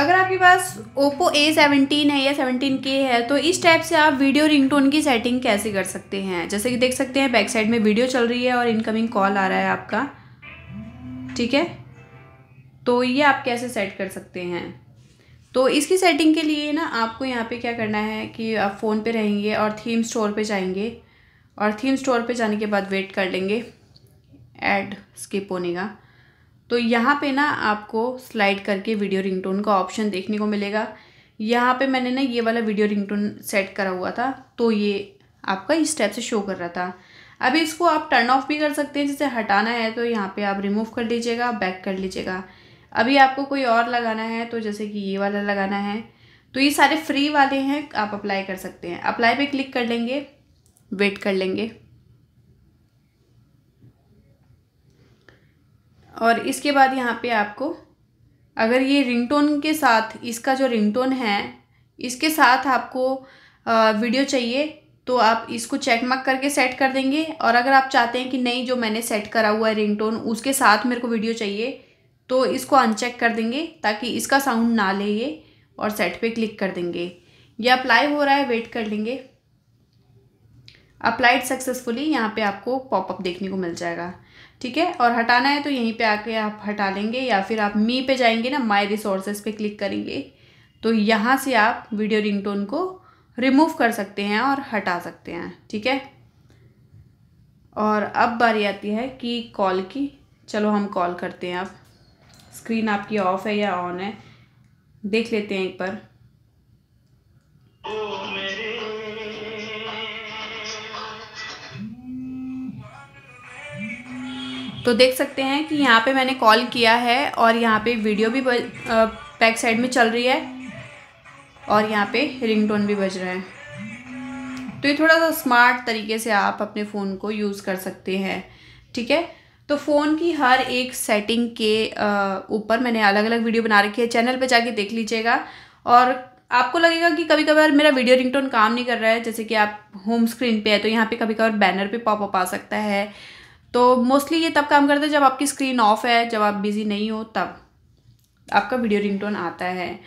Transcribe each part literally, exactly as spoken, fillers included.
अगर आपके पास Oppo A seventeen है या सेवनटीन K है तो इस टाइप से आप वीडियो रिंगटोन की सेटिंग कैसे कर सकते हैं। जैसे कि देख सकते हैं बैक साइड में वीडियो चल रही है और इनकमिंग कॉल आ रहा है आपका, ठीक है। तो ये आप कैसे सेट कर सकते हैं, तो इसकी सेटिंग के लिए ना आपको यहाँ पे क्या करना है कि आप फ़ोन पे रहेंगे और थीम स्टोर पे जाएंगे और थीम स्टोर पे जाने के बाद वेट कर लेंगे ऐड स्किप होने का। तो यहाँ पे ना आपको स्लाइड करके वीडियो रिंगटोन का ऑप्शन देखने को मिलेगा। यहाँ पे मैंने ना ये वाला वीडियो रिंगटोन सेट करा हुआ था तो ये आपका इस टाइप से शो कर रहा था। अभी इसको आप टर्न ऑफ भी कर सकते हैं, जैसे हटाना है तो यहाँ पर आप रिमूव कर लीजिएगा, बैक कर लीजिएगा। अभी आपको कोई और लगाना है तो जैसे कि ये वाला लगाना है, तो ये सारे फ्री वाले हैं, आप अप्लाई कर सकते हैं। अप्लाई पे क्लिक कर लेंगे, वेट कर लेंगे और इसके बाद यहाँ पे आपको अगर ये रिंगटोन के साथ, इसका जो रिंगटोन है इसके साथ आपको वीडियो चाहिए तो आप इसको चेकमार्क करके सेट कर देंगे। और अगर आप चाहते हैं कि नहीं जो मैंने सेट करा हुआ है रिंगटोन उसके साथ मेरे को वीडियो चाहिए तो इसको अनचेक कर देंगे ताकि इसका साउंड ना ले ये, और सेट पे क्लिक कर देंगे। ये अप्लाई हो रहा है, वेट कर लेंगे। अप्लाइड सक्सेसफुली यहाँ पे आपको पॉपअप देखने को मिल जाएगा, ठीक है। और हटाना है तो यहीं पे आके आप हटा लेंगे या फिर आप मी पे जाएंगे ना, माय रिसोर्सेज पे क्लिक करेंगे तो यहाँ से आप वीडियो रिंगटोन को रिमूव कर सकते हैं और हटा सकते हैं, ठीक है। और अब बारी आती है कि कॉल की, चलो हम कॉल करते हैं। आप स्क्रीन आपकी ऑफ है या ऑन है देख लेते हैं एक बार। तो देख सकते हैं कि यहाँ पे मैंने कॉल किया है और यहाँ पे वीडियो भी बैक साइड में चल रही है और यहाँ पे रिंगटोन भी बज रहा है। तो ये थोड़ा सा स्मार्ट तरीके से आप अपने फ़ोन को यूज़ कर सकते हैं, ठीक है। तो फ़ोन की हर एक सेटिंग के ऊपर मैंने अलग अलग वीडियो बना रखी है, चैनल पे जाके देख लीजिएगा। और आपको लगेगा कि कभी कभार मेरा वीडियो रिंगटोन काम नहीं कर रहा है, जैसे कि आप होम स्क्रीन पे है तो यहाँ पे कभी कभार बैनर पे पॉपअप आ सकता है। तो मोस्टली ये तब काम करता है जब आपकी स्क्रीन ऑफ है, जब आप बिज़ी नहीं हो तब आपका वीडियो रिंगटोन आता है,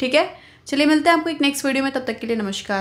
ठीक है। चलिए मिलते हैं आपको एक नेक्स्ट वीडियो में, तब तक के लिए नमस्कार।